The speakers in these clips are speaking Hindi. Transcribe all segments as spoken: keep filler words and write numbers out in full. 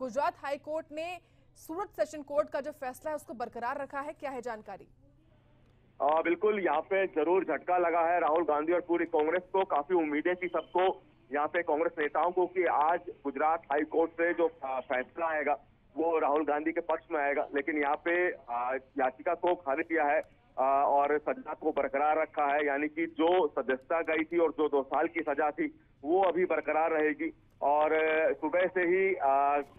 गुजरात हाई कोर्ट ने सूरत सेशन कोर्ट का जो फैसला है उसको बरकरार रखा है, क्या है जानकारी? आ, बिल्कुल यहाँ पे जरूर झटका लगा है राहुल गांधी और पूरी कांग्रेस को। काफी उम्मीदें थी सबको यहाँ पे कांग्रेस नेताओं को कि आज गुजरात हाई कोर्ट से जो फैसला आएगा वो राहुल गांधी के पक्ष में आएगा, लेकिन यहाँ पे याचिका को खारिज किया है और सजा को बरकरार रखा है। यानी कि जो सदस्यता गई थी और जो दो साल की सजा थी वो अभी बरकरार रहेगी। और सुबह से ही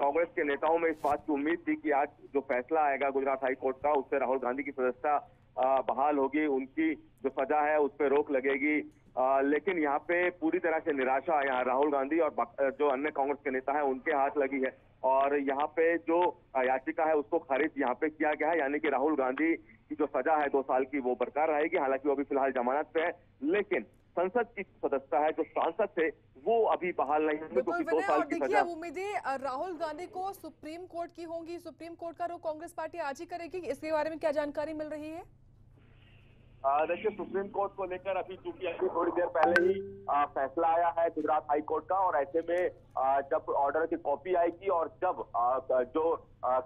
कांग्रेस के नेताओं में इस बात की उम्मीद थी कि आज जो फैसला आएगा गुजरात हाई कोर्ट का उससे राहुल गांधी की सदस्यता बहाल होगी, उनकी जो सजा है उस पर रोक लगेगी। आ, लेकिन यहाँ पे पूरी तरह से निराशा यहाँ राहुल गांधी और जो अन्य कांग्रेस के नेता हैं उनके हाथ लगी है और यहाँ पे जो याचिका है उसको खारिज यहाँ पे किया गया है। यानी कि राहुल गांधी की जो सजा है दो साल की वो बरकरार रहेगी, हालांकि वो अभी फिलहाल जमानत पे है, लेकिन संसद की सदस्यता है जो सांसद थे वो अभी बहाल नहीं होंगे क्योंकि दो साल की सजा। उम्मीदें राहुल गांधी को सुप्रीम कोर्ट की होंगी, सुप्रीम कोर्ट का रुख कांग्रेस पार्टी आज ही करेगी, इसके बारे में क्या जानकारी मिल रही है? देखिए, सुप्रीम कोर्ट को लेकर अभी चूंकि अभी थोड़ी देर पहले ही आ, फैसला आया है गुजरात हाई कोर्ट का, और ऐसे में आ, जब ऑर्डर की कॉपी आएगी और जब आ, जो आ,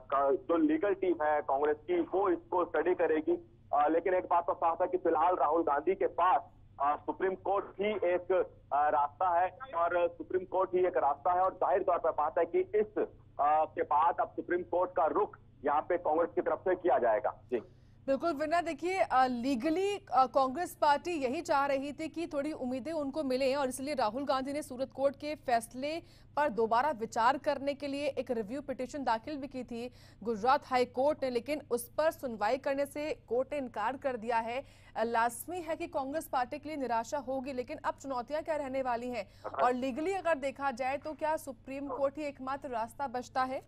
जो लीगल टीम है कांग्रेस की वो इसको स्टडी करेगी। आ, लेकिन एक बात तो साफ है कि फिलहाल राहुल गांधी के पास आ, सुप्रीम कोर्ट ही एक आ, रास्ता है और सुप्रीम कोर्ट ही एक रास्ता है। और जाहिर तौर पर बात है कि इस आ, के बाद अब सुप्रीम कोर्ट का रुख यहाँ पे कांग्रेस की तरफ से किया जाएगा। जी बिल्कुल विना, देखिए लीगली कांग्रेस पार्टी यही चाह रही थी कि थोड़ी उम्मीदें उनको मिले और इसलिए राहुल गांधी ने सूरत कोर्ट के फैसले पर दोबारा विचार करने के लिए एक रिव्यू पिटीशन दाखिल भी की थी गुजरात हाई कोर्ट ने, लेकिन उस पर सुनवाई करने से कोर्ट ने इनकार कर दिया है। लाजमी है कि कांग्रेस पार्टी के लिए निराशा होगी, लेकिन अब चुनौतियां क्या रहने वाली हैं और लीगली अगर देखा जाए तो क्या सुप्रीम कोर्ट ही एकमात्र रास्ता बचता है?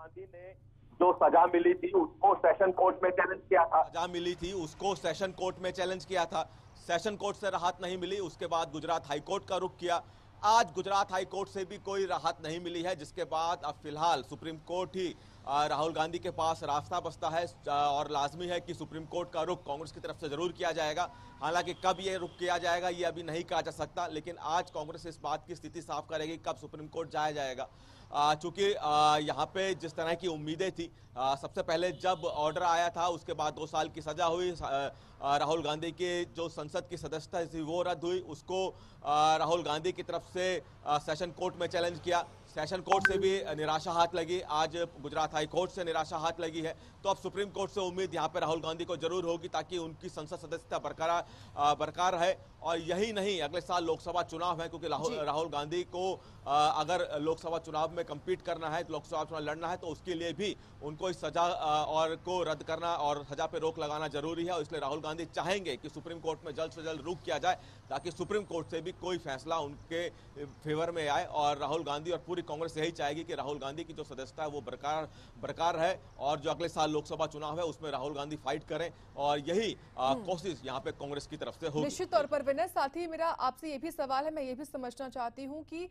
गांधी ने जो सजा मिली थी उसको सेशन कोर्ट में चैलेंज किया था सजा मिली थी उसको सेशन कोर्ट में चैलेंज किया था सेशन कोर्ट से राहत नहीं मिली, उसके बाद गुजरात हाई कोर्ट का रुख किया, आज गुजरात हाई कोर्ट से भी कोई राहत नहीं मिली है, जिसके बाद अब फिलहाल सुप्रीम कोर्ट ही राहुल गांधी के पास रास्ता बचता है। और लाजमी है कि सुप्रीम कोर्ट का रुख कांग्रेस की तरफ से जरूर किया जाएगा, हालांकि कब ये रुख किया जाएगा ये अभी नहीं कहा जा सकता, लेकिन आज कांग्रेस इस बात की स्थिति साफ करेगी कब सुप्रीम कोर्ट जाया जाएगा। चूँकि यहाँ पे जिस तरह की उम्मीदें थी, आ, सबसे पहले जब ऑर्डर आया था उसके बाद दो साल की सज़ा हुई, राहुल गांधी के जो संसद की सदस्यता थी वो रद्द हुई, उसको राहुल गांधी की तरफ से आ, सेशन कोर्ट में चैलेंज किया, सेशन कोर्ट से भी निराशा हाथ लगी, आज गुजरात हाई कोर्ट से निराशा हाथ लगी है। तो अब सुप्रीम कोर्ट से उम्मीद यहाँ पे राहुल गांधी को जरूर होगी ताकि उनकी संसद सदस्यता बरकरार बरकरार रहे। और यही नहीं, अगले साल लोकसभा चुनाव है, क्योंकि राहुल गांधी को अगर लोकसभा चुनाव में कम्पीट करना है, लोकसभा चुनाव लड़ना है, तो उसके लिए भी उनको इस सजा और को रद्द करना और सजा पर रोक लगाना जरूरी है। और इसलिए राहुल गांधी चाहेंगे कि सुप्रीम कोर्ट में जल्द से जल्द रुख किया जाए ताकि सुप्रीम कोर्ट से भी कोई फैसला उनके फेवर में आए। और राहुल गांधी और पूरी कांग्रेस यही चाहेगी कि राहुल गांधी की जो सदस्यता है वो बरकरार बरकरार है और जो अगले साल लोकसभा चुनाव है उसमें राहुल गांधी फाइट करें, और यही कोशिश यहाँ पे कांग्रेस की तरफ से होगी निश्चित तौर पर। विनय, साथ ही मेरा आपसे ये भी सवाल है, मैं ये भी समझना चाहती हूँ कि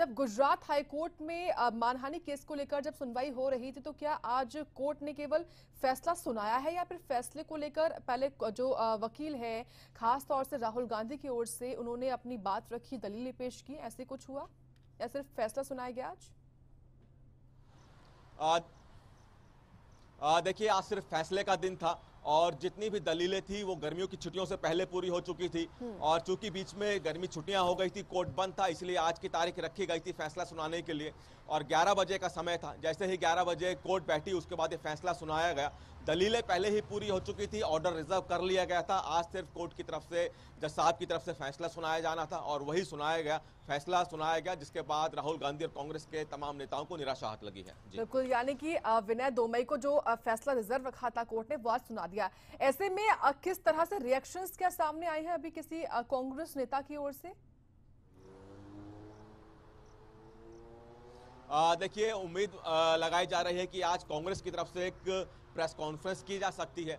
जब गुजरात हाईकोर्ट में मानहानि केस को लेकर जब सुनवाई हो रही थी तो क्या आज कोर्ट ने केवल फैसला सुनाया है या फिर फैसले को लेकर पहले जो वकील है खासतौर से राहुल गांधी की ओर से उन्होंने अपनी बात रखी, दलीलें पेश की, ऐसे कुछ हुआ या सिर्फ फैसला सुनाया गया आज? आ, आ, देखिए, आज सिर्फ फैसले का दिन था और जितनी भी दलीलें थी वो गर्मियों की छुट्टियों से पहले पूरी हो चुकी थी और चूंकि बीच में गर्मी छुट्टियां हो गई थी, कोर्ट बंद था, इसलिए आज की तारीख रखी गई थी फैसला सुनाने के लिए और ग्यारह बजे का समय था। जैसे ही ग्यारह बजे कोर्ट बैठी उसके बाद ये फैसला सुनाया गया, दलीलें पहले ही पूरी हो चुकी थी, ऑर्डर रिजर्व कर लिया गया था। आज सिर्फ कोर्ट की तरफ से, जज साहब की तरफ से फैसला सुनाया जाना था और वही सुनाया गया, फैसला सुनाया गया, जिसके बाद राहुल गांधी और कांग्रेस के तमाम नेताओं को निराशा हाथ लगी है। बिल्कुल, यानी कि विनय, दो मई को जो फैसला रिजर्व रखा था कोर्ट ने वो आज सुना दिया। ऐसे में किस तरह से रिएक्शंस क्या सामने आए हैं अभी किसी कांग्रेस नेता की ओर से? देखिए, उम्मीद लगाई जा रही है कि आज कांग्रेस की तरफ से एक प्रेस कॉन्फ्रेंस की जा सकती है।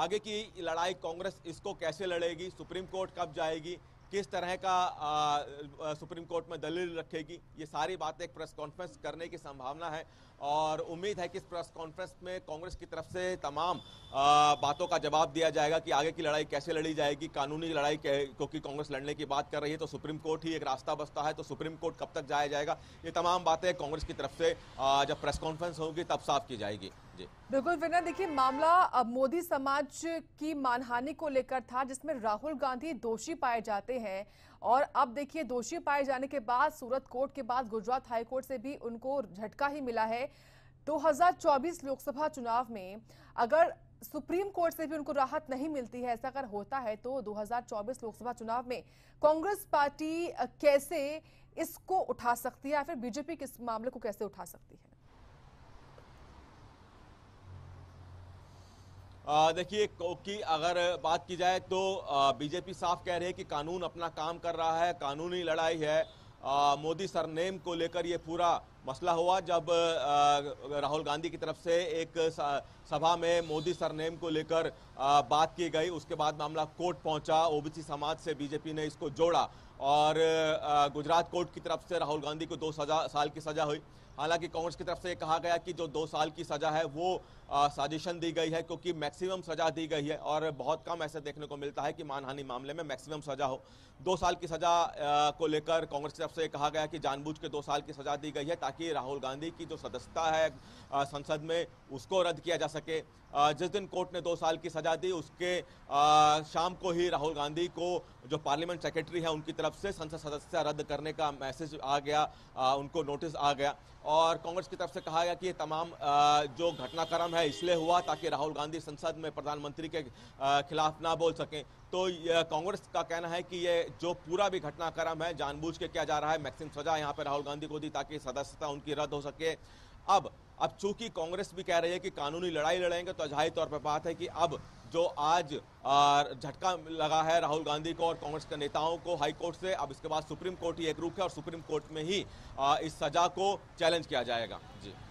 आगे की लड़ाई कांग्रेस इसको कैसे लड़ेगी, सुप्रीम कोर्ट कब जाएगी, किस तरह का आ, आ, सुप्रीम कोर्ट में दलील रखेगी, ये सारी बातें एक प्रेस कॉन्फ्रेंस करने की संभावना है और उम्मीद है कि इस प्रेस कॉन्फ्रेंस में कांग्रेस की तरफ से तमाम आ, बातों का जवाब दिया जाएगा कि आगे की लड़ाई कैसे लड़ी जाएगी। कानूनी लड़ाई क्योंकि कांग्रेस लड़ने की बात कर रही है तो सुप्रीम कोर्ट ही एक रास्ता बचता है, तो सुप्रीम कोर्ट कब तक जाया जाएगा, ये तमाम बातें कांग्रेस की तरफ से आ, जब प्रेस कॉन्फ्रेंस होगी तब साफ की जाएगी। जी बिल्कुल विनय, देखिए मामला मोदी समाज की मानहानि को लेकर था जिसमें राहुल गांधी दोषी पाए जाते हैं और अब देखिए दोषी पाए जाने के बाद सूरत कोर्ट के बाद गुजरात हाई कोर्ट से भी उनको झटका ही मिला है। दो हज़ार चौबीस लोकसभा चुनाव में अगर सुप्रीम कोर्ट से भी उनको राहत नहीं मिलती है, ऐसा अगर होता है तो दो हज़ार चौबीस लोकसभा चुनाव में कांग्रेस पार्टी कैसे इसको उठा सकती है या फिर बीजेपी किस मामले को कैसे उठा सकती है? देखिए कि अगर बात की जाए तो बीजेपी साफ कह रही है कि कानून अपना काम कर रहा है, कानूनी लड़ाई है। आ, मोदी सरनेम को लेकर ये पूरा मसला हुआ जब आ, राहुल गांधी की तरफ से एक सभा में मोदी सरनेम को लेकर बात की गई, उसके बाद मामला कोर्ट पहुंचा। ओबीसी समाज से बीजेपी ने इसको जोड़ा और आ, गुजरात कोर्ट की तरफ से राहुल गांधी को दो सजा साल की सजा हुई। हालांकि कांग्रेस की तरफ से कहा गया कि जो दो साल की सजा है वो साजिशन दी गई है क्योंकि मैक्सिमम सजा दी गई है और बहुत कम ऐसे देखने को मिलता है कि मानहानि मामले में मैक्सिमम सजा हो। दो साल की सजा आ, को लेकर कांग्रेस की तरफ से कहा गया कि जानबूझ के दो साल की सजा दी गई है ताकि राहुल गांधी की जो सदस्यता है आ, संसद में उसको रद्द किया जा सके। आ, जिस दिन कोर्ट ने दो साल की सजा दी उसके आ, शाम को ही राहुल गांधी को जो पार्लियामेंट सेक्रेटरी है उनकी तरफ से संसद सदस्यता रद्द करने का मैसेज आ गया, आ, उनको नोटिस आ गया और कांग्रेस की तरफ से कहा गया कि ये तमाम आ, जो घटनाक्रम है इसलिए हुआ ताकि राहुल गांधी संसद में प्रधानमंत्री के आ, खिलाफ ना बोल सकें। तो कांग्रेस का कहना है कि ये जो पूरा भी घटनाक्रम है जानबूझ के किया जा रहा है, मैक्सिमम सजा यहाँ पर राहुल गांधी को दी ताकि सदस्यता उनकी रद्द हो सके। अब अब चूंकि कांग्रेस भी कह रही है कि कानूनी लड़ाई लड़ेंगे तो जाहिर तौर पर बात है कि अब जो आज झटका लगा है राहुल गांधी को और कांग्रेस के नेताओं को हाई कोर्ट से, अब इसके बाद सुप्रीम कोर्ट ही एक रूप है और सुप्रीम कोर्ट में ही इस सजा को चैलेंज किया जाएगा। जी।